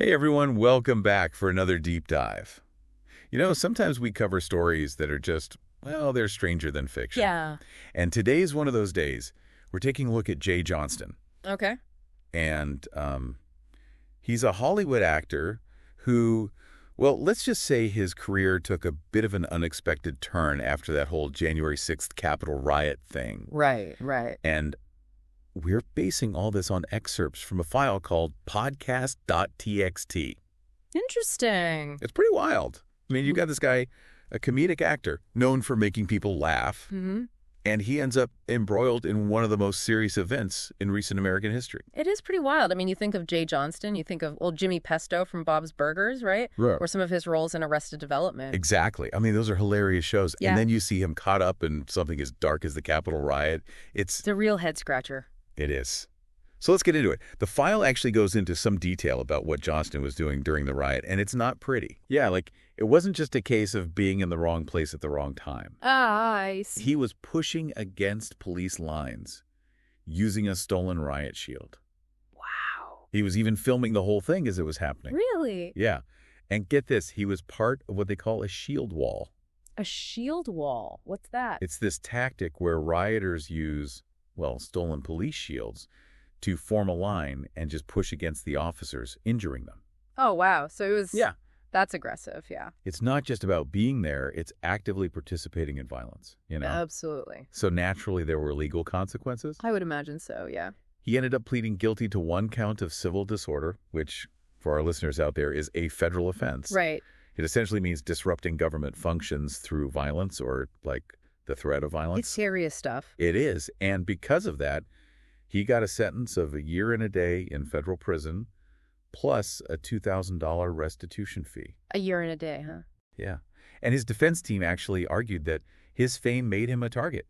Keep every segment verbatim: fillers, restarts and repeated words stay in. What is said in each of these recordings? Hey everyone, welcome back for another deep dive. You know, sometimes we cover stories that are just, well, they're stranger than fiction. Yeah. And today's one of those days. We're taking a look at Jay Johnston. Okay. And um, he's a Hollywood actor who, well, let's just say his career took a bit of an unexpected turn after that whole January sixth Capitol riot thing. Right, right. And we're basing all this on excerpts from a file called podcast dot T X T. Interesting. It's pretty wild. I mean, you got this guy, a comedic actor, known for making people laugh, mm-hmm. and he ends up embroiled in one of the most serious events in recent American history. It is pretty wild. I mean, you think of Jay Johnston, you think of old Jimmy Pesto from Bob's Burgers, right? Right. Or some of his roles in Arrested Development. Exactly. I mean, those are hilarious shows. Yeah. And then you see him caught up in something as dark as the Capitol riot. It's, it's a real head-scratcher. It is. So let's get into it. The file actually goes into some detail about what Johnston was doing during the riot, and it's not pretty. Yeah, like, it wasn't just a case of being in the wrong place at the wrong time. Ah, I see. He was pushing against police lines, using a stolen riot shield. Wow. He was even filming the whole thing as it was happening. Really? Yeah. And get this, he was part of what they call a shield wall. A shield wall? What's that? It's this tactic where rioters use, well, stolen police shields to form a line and just push against the officers, injuring them. Oh, wow. So it was... Yeah. That's aggressive, yeah. It's not just about being there. It's actively participating in violence, you know? Absolutely. So naturally, there were legal consequences? I would imagine so, yeah. He ended up pleading guilty to one count of civil disorder, which, for our listeners out there, is a federal offense. Right. It essentially means disrupting government functions through violence or, like, the threat of violence. It's serious stuff. It is. And because of that, he got a sentence of a year and a day in federal prison, plus a two thousand dollar restitution fee. A year and a day, huh? Yeah. And his defense team actually argued that his fame made him a target.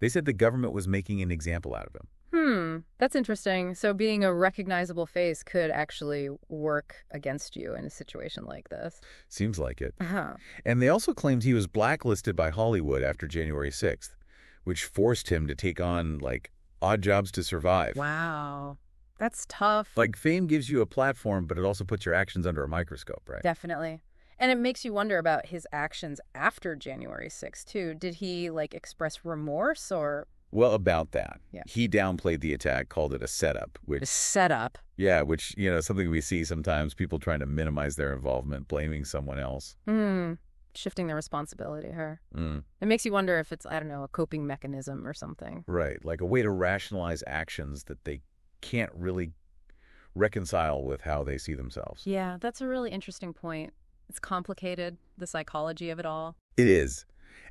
They said the government was making an example out of him. Hmm. That's interesting. So being a recognizable face could actually work against you in a situation like this. Seems like it. Uh-huh. And they also claimed he was blacklisted by Hollywood after January sixth, which forced him to take on, like, odd jobs to survive. Wow. That's tough. Like, fame gives you a platform, but it also puts your actions under a microscope, right? Definitely. And it makes you wonder about his actions after January sixth, too. Did he, like, express remorse or... Well, about that. Yeah. He downplayed the attack, called it a setup. Which, a setup? Yeah, which, you know, something we see sometimes, people trying to minimize their involvement, blaming someone else. Mm. Shifting the responsibility to her. Mm. It makes you wonder if it's, I don't know, a coping mechanism or something. Right, like a way to rationalize actions that they can't really reconcile with how they see themselves. Yeah, that's a really interesting point. It's complicated, the psychology of it all. It is.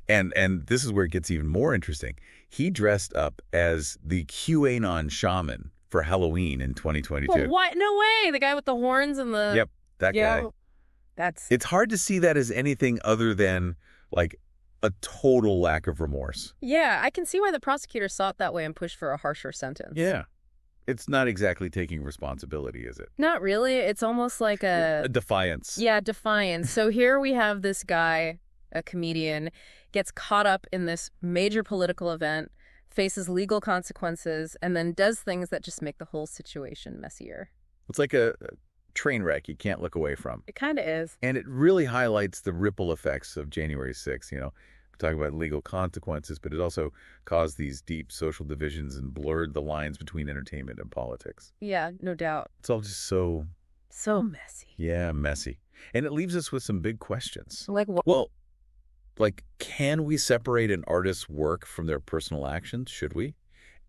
And and this is where it gets even more interesting. He dressed up as the QAnon shaman for Halloween in twenty twenty-two. Well, what? No way! The guy with the horns and the... Yep, that yeah, guy. That's... It's hard to see that as anything other than, like, a total lack of remorse. Yeah, I can see why the prosecutor saw it that way and pushed for a harsher sentence. Yeah. It's not exactly taking responsibility, is it? Not really. It's almost like a... a defiance. Yeah, defiance. So here we have this guy... a comedian, gets caught up in this major political event, faces legal consequences, and then does things that just make the whole situation messier. It's like a, a train wreck you can't look away from. It kind of is. And it really highlights the ripple effects of January sixth, you know. We're talking about legal consequences, but it also caused these deep social divisions and blurred the lines between entertainment and politics. Yeah, no doubt. It's all just so... so messy. Yeah, messy. And it leaves us with some big questions. Like what? Well... Like, can we separate an artist's work from their personal actions? Should we?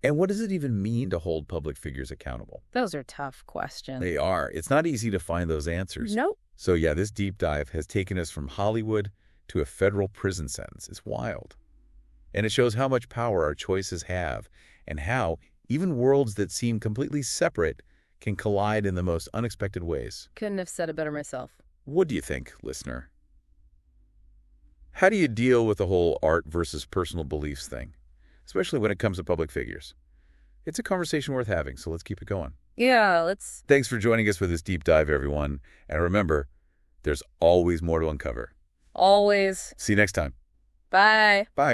And what does it even mean to hold public figures accountable? Those are tough questions. They are. It's not easy to find those answers. Nope. So, yeah, this deep dive has taken us from Hollywood to a federal prison sentence. It's wild. And it shows how much power our choices have and how even worlds that seem completely separate can collide in the most unexpected ways. Couldn't have said it better myself. What do you think, listener? How do you deal with the whole art versus personal beliefs thing, especially when it comes to public figures? It's a conversation worth having, so let's keep it going. Yeah, let's... Thanks for joining us for this deep dive, everyone. And remember, there's always more to uncover. Always. See you next time. Bye. Bye.